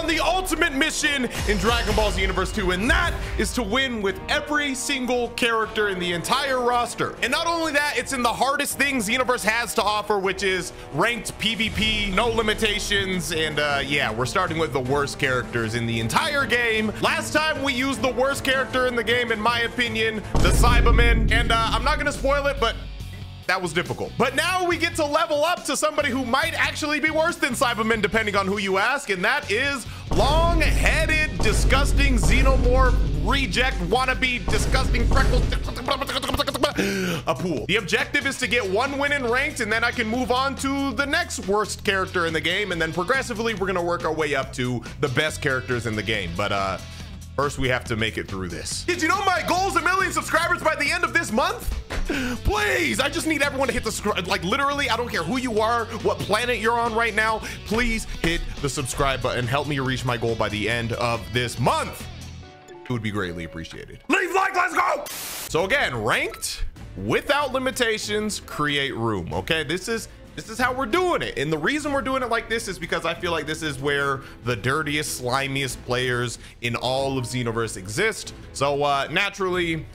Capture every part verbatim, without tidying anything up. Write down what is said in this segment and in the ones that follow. on the ultimate mission in Dragon Ball Z Universe two, and that is to win with every single character in the entire roster. And not only that, it's in the hardest thing Z Universe has to offer, which is ranked PvP, no limitations, and uh, yeah, we're starting with the worst characters in the entire game. Last time we used the worst character in the game, in my opinion, the Saibamen, and uh, I'm not gonna spoil it, but that was difficult. But now we get to level up to somebody who might actually be worse than Cyberman, depending on who you ask, and that is long-headed, disgusting xenomorph reject wannabe disgusting freckles Appule. The objective is to get one win in ranked, and then I can move on to the next worst character in the game, and then progressively we're gonna work our way up to the best characters in the game. But uh first, we have to make it through this. Did you know my goal is a million subscribers by the end of this month? Please, I just need everyone to hit the subscribe. Like, literally, I don't care who you are, what planet you're on right now. Please hit the subscribe button. Help me reach my goal by the end of this month. It would be greatly appreciated. Leave like, let's go. So again, ranked without limitations, create room. Okay, this is This is how we're doing it. And the reason we're doing it like this is because I feel like this is where the dirtiest, slimiest players in all of Xenoverse exist. So uh, naturally,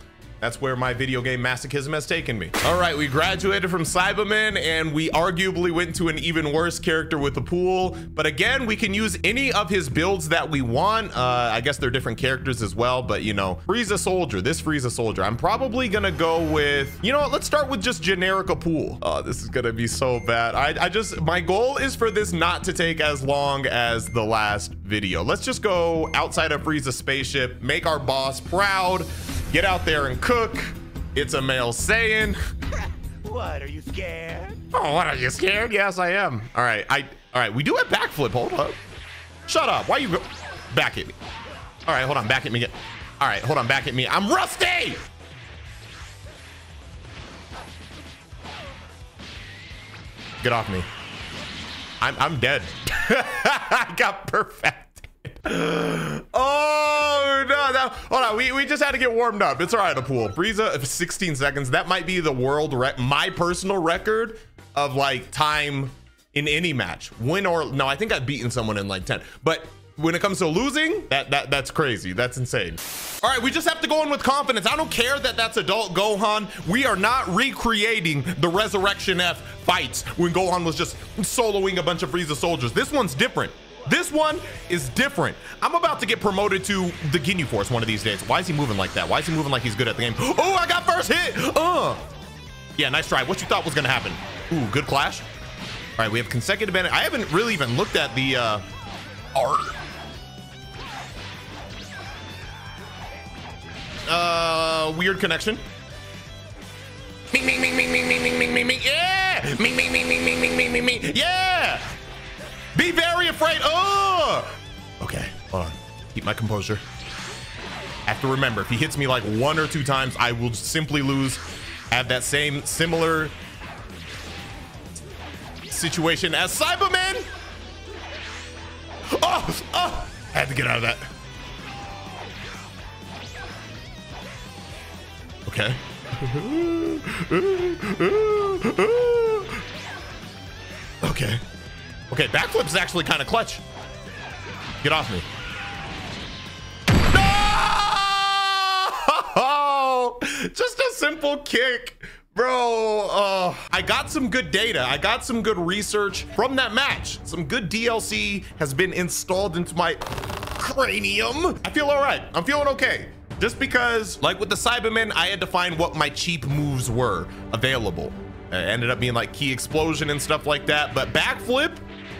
that's where my video game masochism has taken me. All right, we graduated from Cyberman, and we arguably went to an even worse character with the pool. But again, we can use any of his builds that we want. Uh, I guess they're different characters as well, but you know, Frieza Soldier, this Frieza Soldier. I'm probably gonna go with, you know what, let's start with just generic Appule. Oh, this is gonna be so bad. I, I just, my goal is for this not to take as long as the last video. Let's just go outside of Frieza spaceship, make our boss proud. Get out there and cook. It's a male Saiyan. What, are you scared? Oh, what, are you scared? Yes, I am. All right, I, all right, we do have backflip, hold up. Shut up, why you go, back at me. All right, hold on, back at me. All right, hold on, back at me. I'm rusty. Get off me. I'm, I'm dead. I got perfect. Oh no, no, hold on, we, we just had to get warmed up. It's all right, Appule. Frieza, sixteen seconds. That might be the world rec, my personal record of like time in any match, win or no. I think I've beaten someone in like ten, but when it comes to losing, that that that's crazy. That's insane. All right, we just have to go in with confidence. I don't care that that's adult Gohan. We are not recreating the Resurrection F fights when Gohan was just soloing a bunch of Frieza soldiers. This one's different. This one is different. I'm about to get promoted to the Ginyu Force one of these days. Why is he moving like that? Why is he moving like he's good at the game? Oh, I got first hit. Uh. Yeah, nice try. What you thought was gonna happen? Ooh, good clash. All right, we have consecutive advantage. I haven't really even looked at the uh, art. Uh, weird connection. Ming, ming, ming, ming, ming, ming, ming, ming, ming. Yeah. Ming, ming, ming, ming, ming, ming, ming, ming. Yeah. Be very afraid. Oh, okay. Hold on. Keep my composure. I have to remember, if he hits me like one or two times, I will simply lose. I have that same similar situation as Cyberman. Oh, oh, I had to get out of that. Okay. Okay. Okay, backflip is actually kind of clutch. Get off me. No! Just a simple kick, bro. Uh, I got some good data. I got some good research from that match. Some good D L C has been installed into my cranium. I feel all right. I'm feeling okay. Just because, like with the Cybermen, I had to find what my cheap moves were available. Uh, ended up being like key explosion and stuff like that. But backflip,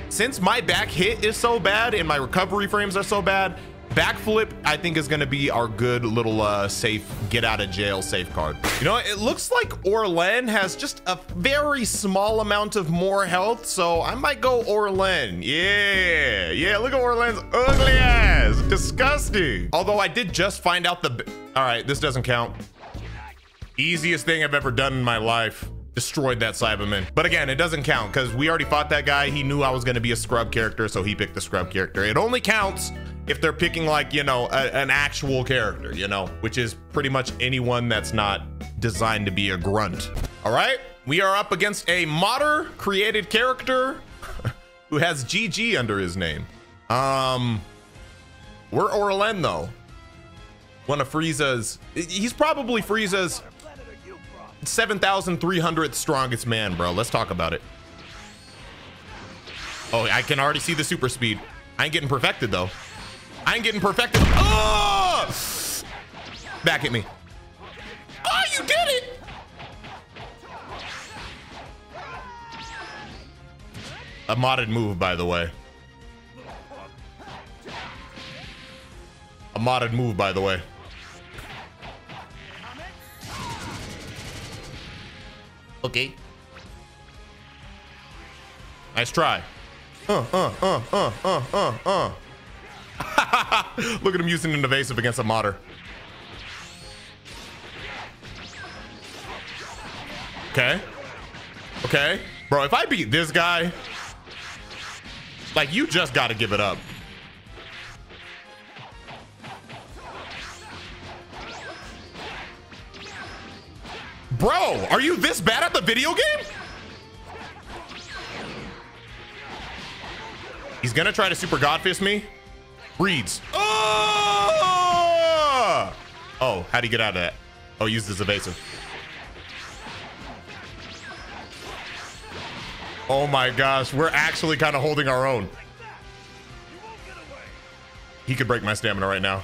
since my back hit is so bad and my recovery frames are so bad, backflip I think is going to be our good little uh safe get out of jail safe card. You know, it looks like Orlen has just a very small amount of more health, so I might go Orlen. Yeah, yeah, look at Orlen's ugly ass. Disgusting. Although I did just find out the, all right, this doesn't count. Easiest thing I've ever done in my life. Destroyed that Cyberman. But again, it doesn't count because we already fought that guy. He knew I was going to be a scrub character, so he picked the scrub character. It only counts if they're picking like, you know, a, an actual character, you know, which is pretty much anyone that's not designed to be a grunt. All right, we are up against a modder created character who has G G under his name. Um, We're Orlen though. One of Frieza's, he's probably Frieza's seven thousand three hundredth strongest man, bro. Let's talk about it. Oh, I can already see the super speed. I ain't getting perfected though. I ain't getting perfected. Oh! Back at me. Oh, you did it. A modded move, by the way. A modded move, by the way. Okay. Nice try. Uh, uh, uh, uh, uh, uh, uh. Look at him using an evasive against a modder. Okay. Okay. Bro, if I beat this guy, like, you just got to give it up. Bro, are you this bad at the video game? He's going to try to super godfist me. Reads. Oh! Oh, how'd he get out of that? Oh, use this evasive. Oh my gosh, we're actually kind of holding our own. He could break my stamina right now.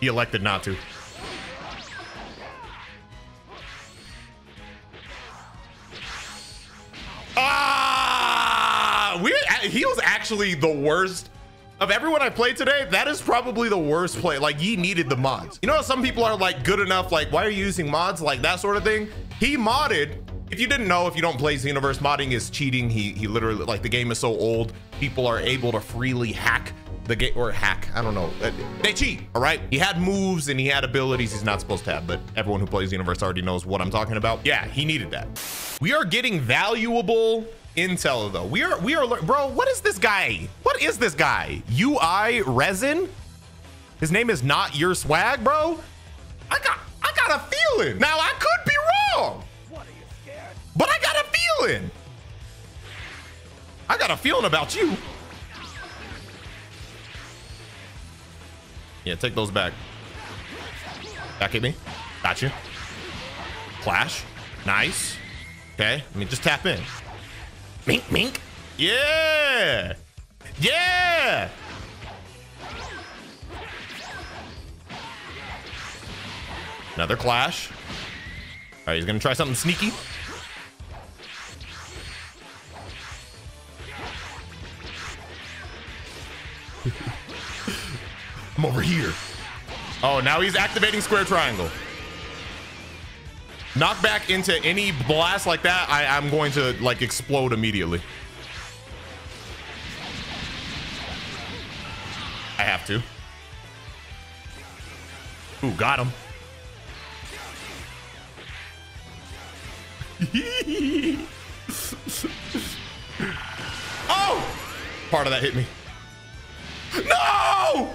He elected not to. Ah! We, he was actually the worst. Of everyone I played today, that is probably the worst play. Like, he needed the mods. You know how some people are like good enough, like, why are you using mods? Like that sort of thing. He modded. If you didn't know, if you don't play Z Universe, modding is cheating. He he literally, like, the game is so old, people are able to freely hack the game, or hack, I don't know. They cheat, all right? He had moves and he had abilities he's not supposed to have, but everyone who plays Z Universe already knows what I'm talking about. Yeah, he needed that. We are getting valuable intel though. We are, we are, bro, what is this guy? What is this guy? U I Resin? His name is not your swag, bro. I got, I got a feeling. Now I could be wrong, what, are you scared? But I got a feeling. I got a feeling about you. Yeah, take those back. Back at me. Got you. Clash. Nice. Okay, I mean, just tap in. Mink, mink. Yeah. Yeah. Another clash. All right, he's going to try something sneaky. I'm over here. Oh, now he's activating square triangle. Knock back into any blast like that, I, I'm going to like explode immediately. I have to. Ooh, got him. Oh! Part of that hit me. No!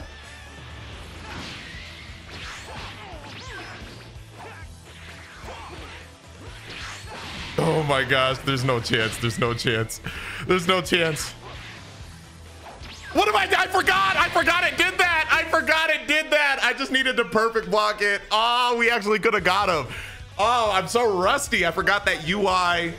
Oh my gosh, there's no chance. There's no chance. There's no chance. What am I? I forgot. I forgot it did that. I forgot it did that. I just needed to perfect block it. Oh, we actually could have got him. Oh, I'm so rusty. I forgot that U I.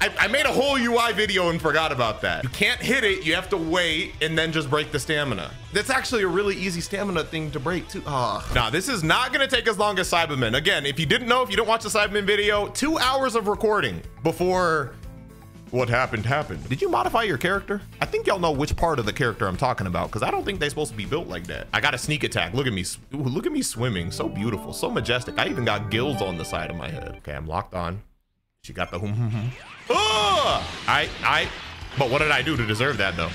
I, I made a whole U I video and forgot about that. You can't hit it. You have to wait and then just break the stamina. That's actually a really easy stamina thing to break too. Oh. Nah, this is not gonna take as long as Cyberman. Again, if you didn't know, if you don't watch the Cyberman video, two hours of recording before what happened happened. Did you modify your character? I think y'all know which part of the character I'm talking about, because I don't think they're supposed to be built like that. I got a sneak attack. Look at me. Ooh, look at me swimming. So beautiful, so majestic. I even got gills on the side of my head. Okay, I'm locked on. She got the hum. Oh, I, I, but what did I do to deserve that though?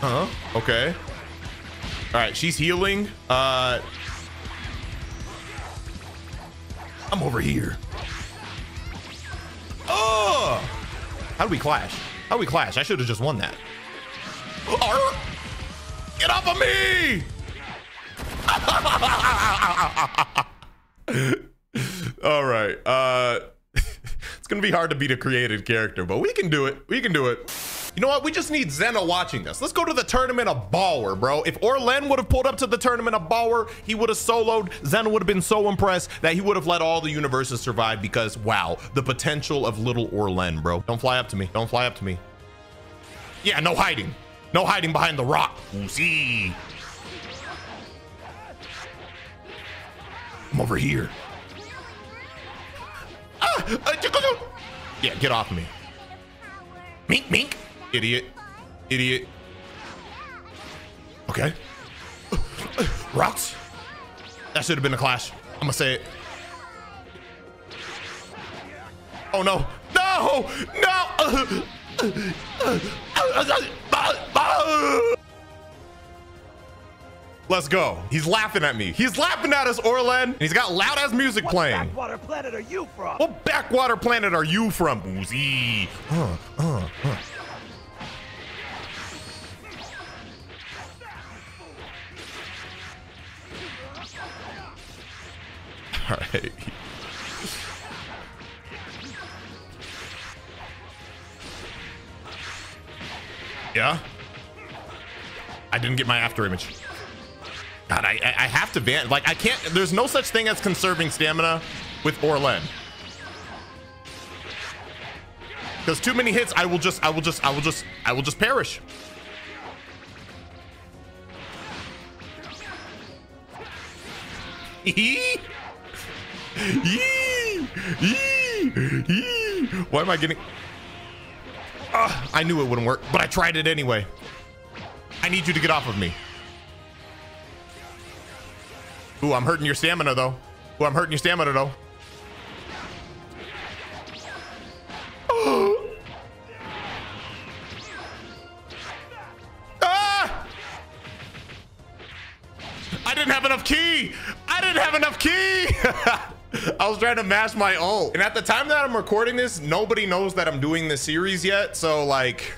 Huh? Okay. All right. She's healing. Uh, I'm over here. Oh, how do we clash? How do we clash? I should have just won that. Arr! Get off of me! All right. Uh, it's gonna be hard to beat a created character, but we can do it. We can do it. You know what? We just need Zeno watching this. Let's go to the Tournament of Power, bro. If Orlen would have pulled up to the Tournament of Power, he would have soloed. Zeno would have been so impressed that he would have let all the universes survive because, wow, the potential of little Orlen, bro. Don't fly up to me. Don't fly up to me. Yeah, no hiding. No hiding behind the rock. Ooh-see. I'm over here. Ah! Yeah, get off me. Mink, mink. Idiot. Idiot. Okay. Rocks. That should have been a clash. I'm gonna say it. Oh, no. No! No! Let's go. He's laughing at me. He's laughing at us, Orlen. And he's got loud ass music what playing. What backwater planet are you from? What backwater planet are you from, Boozy? Uh, uh, uh. All right. Yeah. I didn't get my after image. God, I, I have to ban, like I can't, there's no such thing as conserving stamina with Orlen. Because too many hits, I will just, I will just, I will just, I will just perish. Why am I getting, uh, I knew it wouldn't work, but I tried it anyway. I need you to get off of me. Ooh, I'm hurting your stamina though. Ooh, I'm hurting your stamina though. Oh. Ah! I didn't have enough key. I didn't have enough key. I was trying to mash my ult. And at the time that I'm recording this, nobody knows that I'm doing this series yet. So like,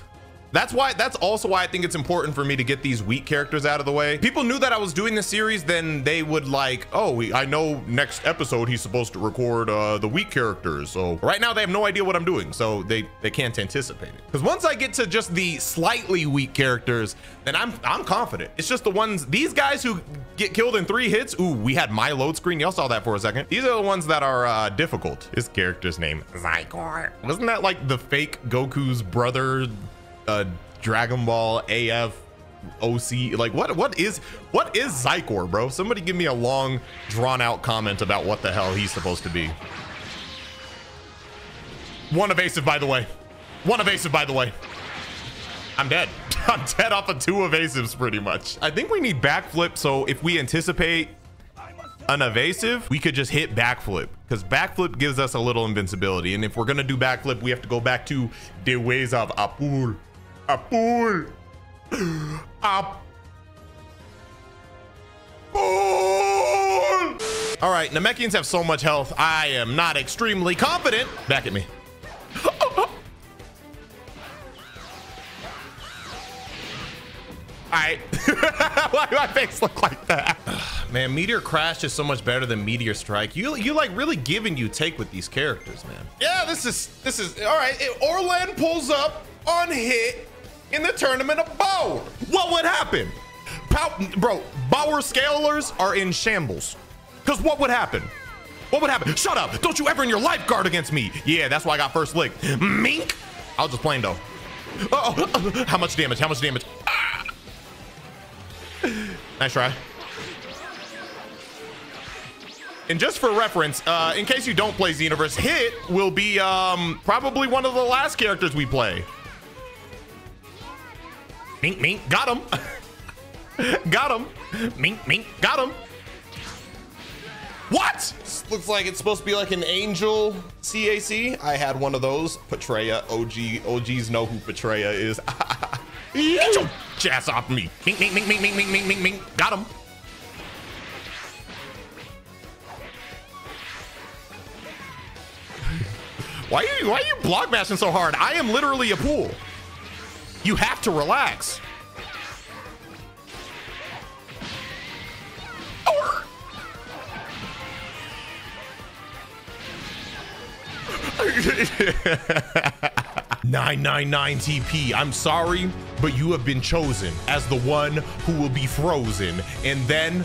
That's why, that's also why I think it's important for me to get these weak characters out of the way. People knew that I was doing this series, then they would like, oh, I know next episode he's supposed to record uh, the weak characters. So right now they have no idea what I'm doing. So they, they can't anticipate it. Because once I get to just the slightly weak characters, then I'm, I'm confident. It's just the ones, these guys who get killed in three hits. Ooh, we had my load screen. Y'all saw that for a second. These are the ones that are uh, difficult. His character's name, Zykor. Wasn't that like the fake Goku's brother? Uh, Dragon Ball A F O C, like what what is what is Zykor, bro? Somebody give me a long drawn out comment about what the hell he's supposed to be. One evasive, by the way. One evasive, by the way. I'm dead. I'm dead off of two evasives pretty much. I think we need backflip, so if we anticipate an evasive, we could just hit backflip because backflip gives us a little invincibility. And if we're gonna do backflip, we have to go back to the ways of Appule. Appule. Appule. All right, Namekians have so much health. I am not extremely confident. Back at me. All right. Why do my face look like that? Man, Meteor Crash is so much better than Meteor Strike. You you like really giving you take with these characters, man. Yeah, this is this is all right. If Orlen pulls up on Hit in the Tournament of Power, what would happen? Pow, bro, Power scalers are in shambles. Cause what would happen? What would happen? Shut up! Don't you ever in your life guard against me. Yeah, that's why I got first lick. Mink. I was just playing though. Uh oh, how much damage? How much damage? Ah! Nice try. And just for reference, uh, in case you don't play Z Universe, Hit will be um, probably one of the last characters we play. Mink, mink, got him. Got him. Mink, mink, got him. What? This looks like it's supposed to be like an angel C A C. I had one of those. Petraea, O G, O Gs know who Petraea is. Get your ass off me. Mink, mink, mink, mink, mink, mink, mink, mink, mink, got him. Why are you, why are you block bashing so hard? I am literally a pool. You have to relax. Or. nine nine nine T P, I'm sorry, but you have been chosen as the one who will be frozen. And then,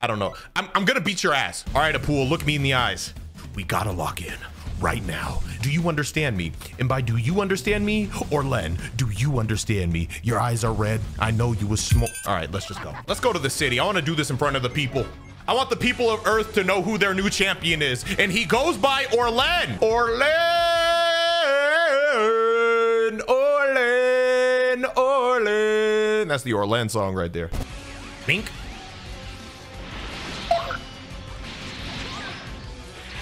I don't know. I'm, I'm gonna beat your ass. All right, Appule, look me in the eyes. We gotta lock in right now. Do you understand me? And by do you understand me, Orlen, do you understand me? Your eyes are red. I know you was smoke. All right, let's just go. Let's go to the city. I wanna do this in front of the people. I want the people of Earth to know who their new champion is. And he goes by Orlen. Orlen, Orlen, Orlen. That's the Orlen song right there. Bink.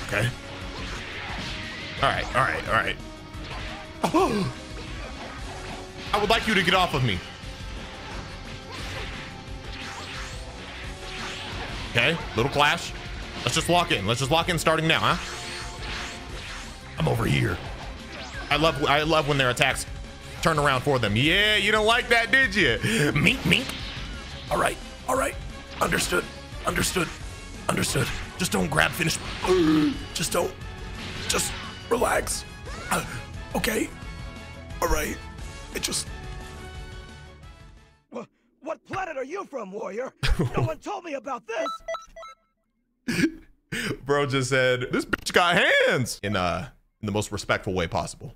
Okay. All right, all right, all right. Oh. I would like you to get off of me. Okay, little clash. Let's just lock in. Let's just lock in starting now, huh? I'm over here. I love I love when their attacks turn around for them. Yeah, you don't like that, did you? Meek, meek. All right, all right. Understood, understood, understood. Just don't grab finish. Just don't, just relax. Uh, okay, all right. It just. What planet are you from, warrior? No one told me about this. Bro just said, this bitch got hands in uh in the most respectful way possible.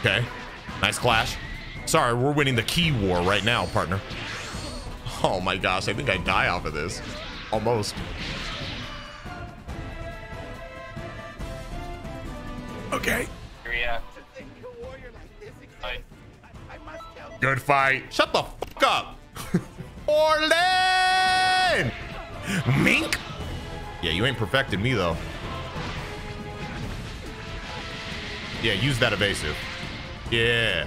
Okay, nice clash. Sorry, we're winning the key war right now, partner. Oh my gosh, I think I die off of this. Almost. Okay. Yeah. Good fight. Shut the fuck up. Orlen! Mink? Yeah, you ain't perfected me though. Yeah, use that evasive. Yeah.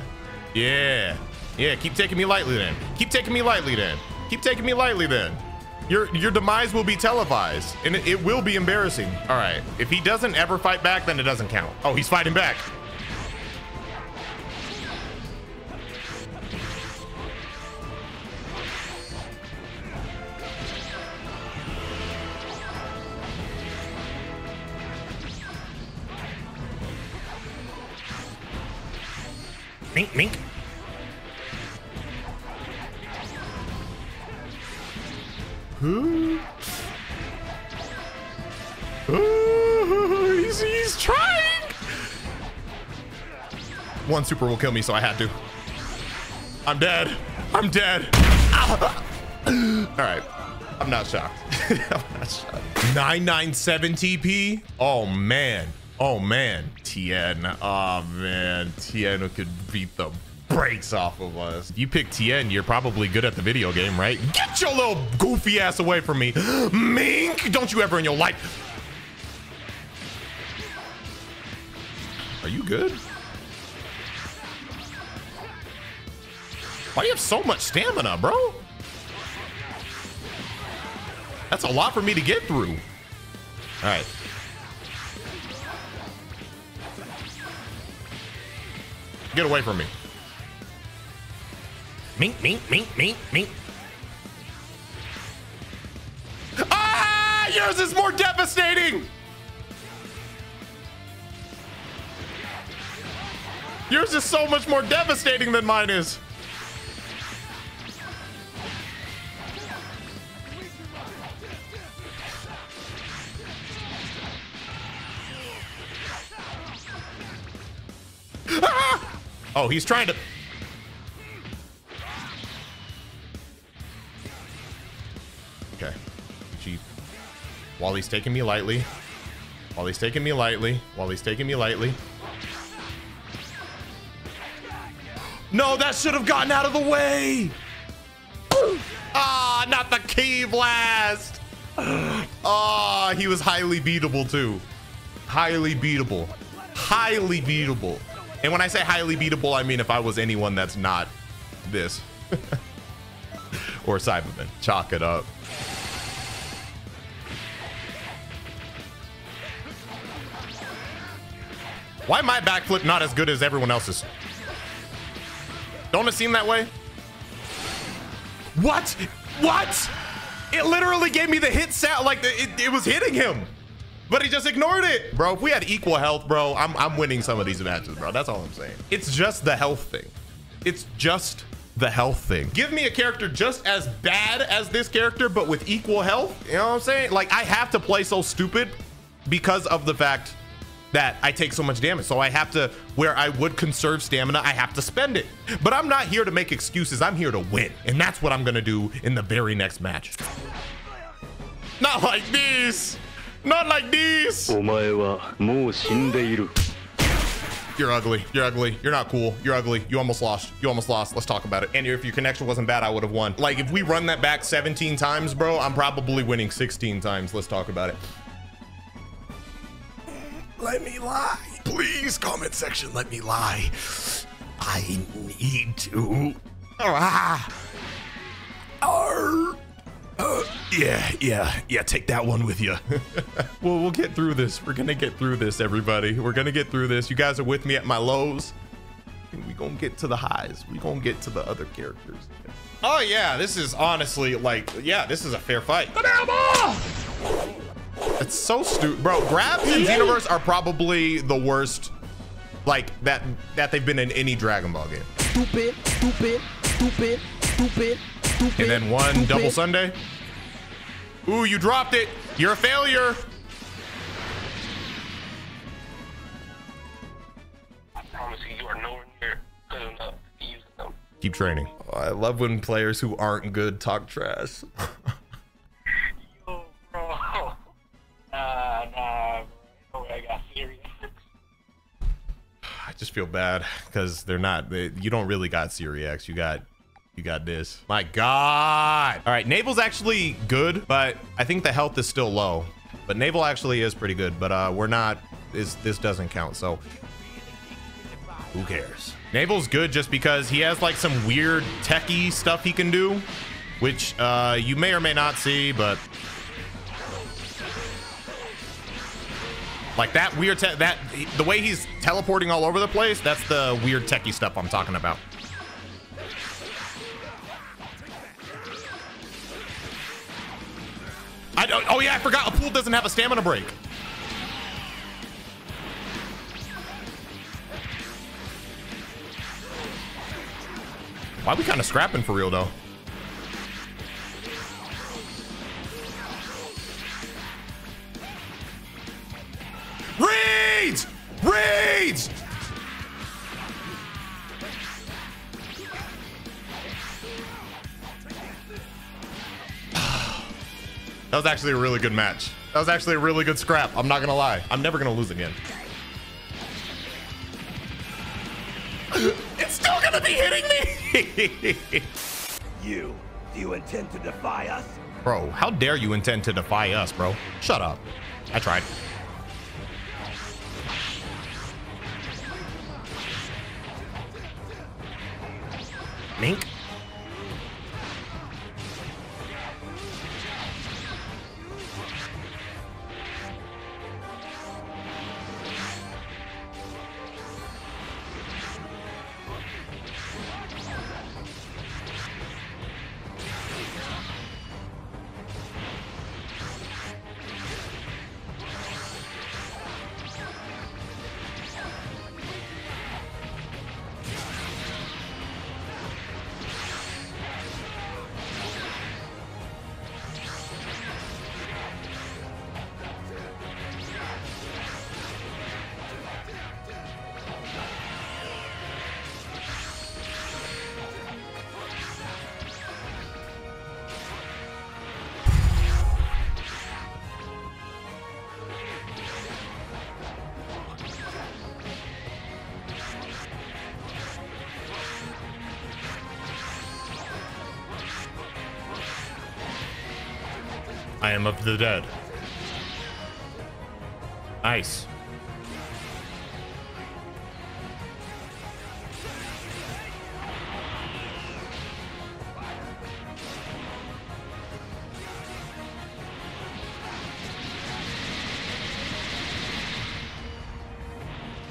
Yeah. Yeah, keep taking me lightly then. Keep taking me lightly then. Keep taking me lightly then. Your your demise will be televised and it, it will be embarrassing. All right, if he doesn't ever fight back, then it doesn't count. Oh, he's fighting back. Mink, mink. Ooh. Ooh, he's, he's trying. One super will kill me, so I had to. I'm dead. I'm dead. Ah. All right. I'm not shocked. I'm not shocked. nine nine seven T P. Oh, man. Oh man, Tien. Oh man, Tien could beat the brakes off of us. You pick Tien, you're probably good at the video game, right? Get your little goofy ass away from me. Mink, don't you ever in your life. Are you good? Why do you have so much stamina, bro? That's a lot for me to get through. All right. Get away from me. Mink, mink, mink, mink, mink. Ah, yours is more devastating. Yours is so much more devastating than mine is. Oh, he's trying to. Okay. Gee. While he's taking me lightly. While he's taking me lightly. While he's taking me lightly. No, that should have gotten out of the way. Ah, not the key blast. Ah, he was highly beatable too. Highly beatable. Highly beatable. And when I say highly beatable, I mean if I was anyone that's not this. Or Cyberman. Chalk it up. Why my backflip not as good as everyone else's? Don't it seem that way? What? What? it literally gave me the hit sound. Like the, it, it was hitting him, but he just ignored it. Bro, if we had equal health, bro, I'm, I'm winning some of these matches, bro. That's all I'm saying. It's just the health thing. It's just the health thing. Give me a character just as bad as this character, but with equal health. You know what I'm saying? Like, I have to play so stupid because of the fact that I take so much damage. So I have to, where I would conserve stamina, I have to spend it. But I'm not here to make excuses. I'm here to win. And that's what I'm gonna do in the very next match. Not like these. Not like these. You're ugly. You're ugly. You're not cool. You're ugly. You almost lost. You almost lost. Let's talk about it. And if your connection wasn't bad, I would have won. Like, if we run that back seventeen times, bro, I'm probably winning sixteen times. Let's talk about it. Let me lie. Please, comment section, let me lie. I need to. Ah. Arr. Uh, yeah, yeah, yeah, take that one with you. Well, we'll get through this. We're gonna get through this, everybody. We're gonna get through this. You guys are with me at my lows. We're gonna get to the highs. We're gonna get to the other characters. Oh, yeah, this is honestly, like, yeah, this is a fair fight. It's so stupid, bro. Grabs in Xenoverse are probably the worst, like that that they've been in any Dragon Ball game. Stupid, stupid, stupid, stupid, stupid. And then one stupid. Double Sunday. Ooh, you dropped it. You're a failure. I promise you, you are nowhere near good enough to use them. Keep training. Oh, I love when players who aren't good talk trash. Just feel bad because they're not they, you don't really got Siriax. You got you got this. My god. All right, Nabel's actually good, but I think the health is still low, but Nabel actually is pretty good, but uh we're not is this doesn't count, so who cares. Nabel's good just because he has like some weird techie stuff he can do, which uh you may or may not see, but like that weird, te that the way he's teleporting all over the place, that's the weird techie stuff I'm talking about. I don't, oh yeah, I forgot Appule doesn't have a stamina break. Why are we kind of scrapping for real though? Reads! Reads! That was actually a really good match. That was actually a really good scrap. I'm not gonna lie. I'm never gonna lose again. It's still gonna be hitting me! You, do you intend to defy us? Bro, how dare you intend to defy us, bro? Shut up. I tried. Mink. I am of the dead. Nice.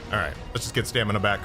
All right, let's just get stamina back.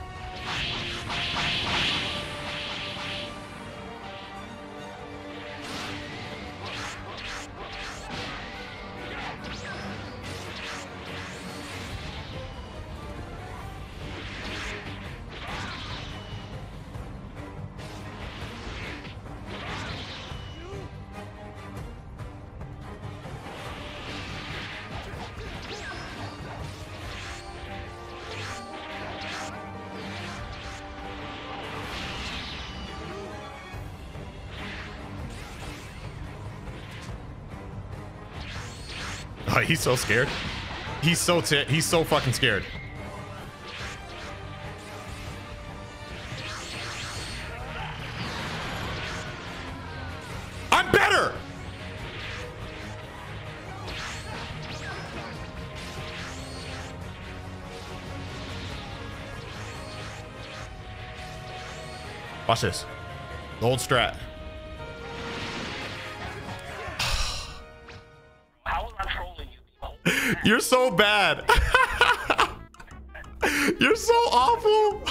Oh, he's so scared. He's so t he's so fucking scared. I'm better. Watch this. The old strat. You're so bad. You're so awful.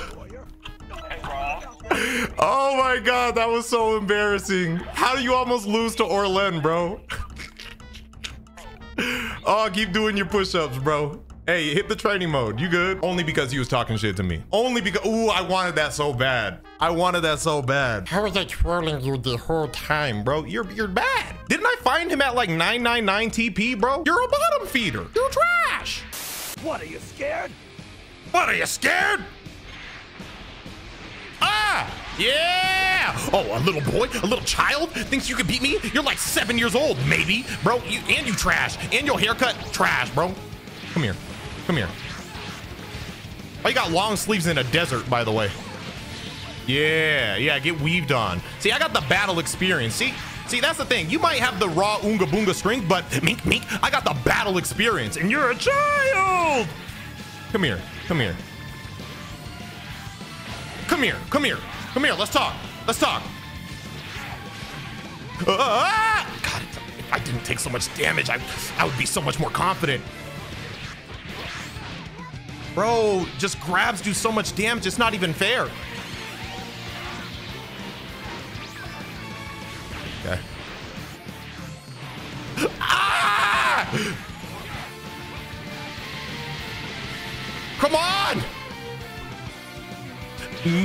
Oh my god, that was so embarrassing. How do you almost lose to Orlen, bro? Oh, keep doing your push-ups, bro. Hey, hit the training mode. You good? Only because he was talking shit to me. Only because... Ooh, I wanted that so bad. I wanted that so bad. How was I twirling you the whole time, bro? You're you're bad. Didn't I find him at like nine ninety-nine T P, bro? You're a bottom feeder. You're trash. What, are you scared? What, are you scared? Ah, yeah. Oh, a little boy, a little child thinks you could beat me? You're like seven years old, maybe. Bro, you, and you trash. And your haircut, trash, bro. Come here. Come here. Oh, you got long sleeves in a desert, by the way. Yeah, yeah, get weaved on. See, I got the battle experience. See, see, that's the thing. You might have the raw Oonga Boonga strength, but mink, mink, I got the battle experience, and you're a child. Come here, come here. Come here, come here, come here. Let's talk. Let's talk. Ah! God, if I didn't take so much damage, I, I would be so much more confident. Bro, just grabs do so much damage, it's not even fair. Okay. Ah! Come on!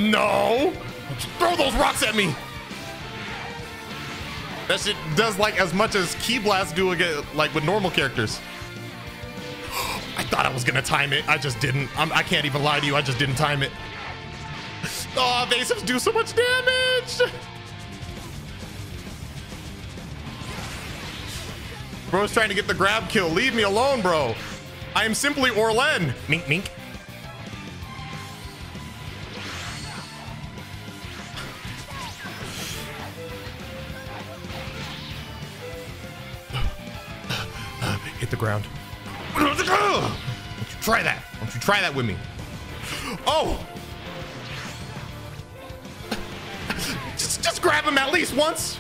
No! Throw those rocks at me! That shit does like as much as Ki Blasts do again, like with normal characters. I thought I was gonna time it. I just didn't. I'm, I can't even lie to you. I just didn't time it. Oh, evasives do so much damage. Bro's trying to get the grab kill. Leave me alone, bro. I am simply Orlen. Mink, mink. Hit the ground. Don't you try that. Don't you try that with me. Oh! Just, just grab him at least once.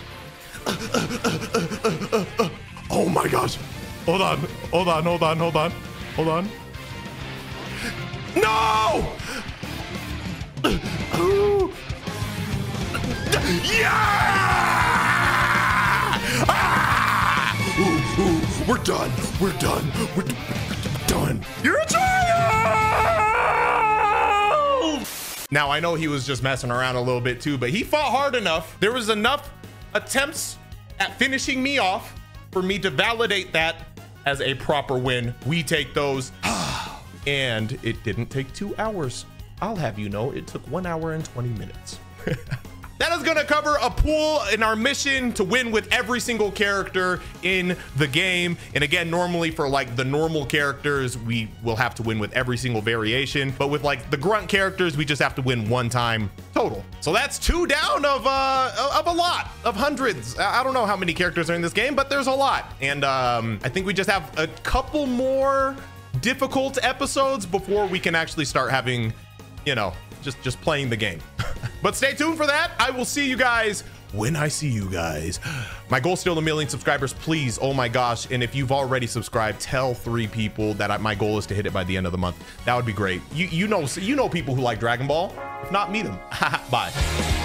Oh my gosh. Hold on. Hold on. Hold on. Hold on. Hold on. No! Yeah! Ah! Ooh, ooh. We're done. We're done. We're, we're done. You're a child! Now, I know he was just messing around a little bit too, but he fought hard enough. There was enough attempts at finishing me off for me to validate that as a proper win. We take those. And it didn't take two hours. I'll have you know, it took one hour and twenty minutes. That is gonna cover Appule in our mission to win with every single character in the game. And again, normally for like the normal characters, we will have to win with every single variation. But with like the grunt characters, we just have to win one time total. So that's two down of uh, of a lot, of hundreds. I don't know how many characters are in this game, but there's a lot. And um, I think we just have a couple more difficult episodes before we can actually start having, you know, just, just playing the game. But stay tuned for that. I will see you guys when I see you guys. My goal is still a million subscribers, please. Oh my gosh. And if you've already subscribed, tell three people that I, my goal is to hit it by the end of the month. That would be great. You, you know, you know people who like Dragon Ball. If not, meet them. Bye.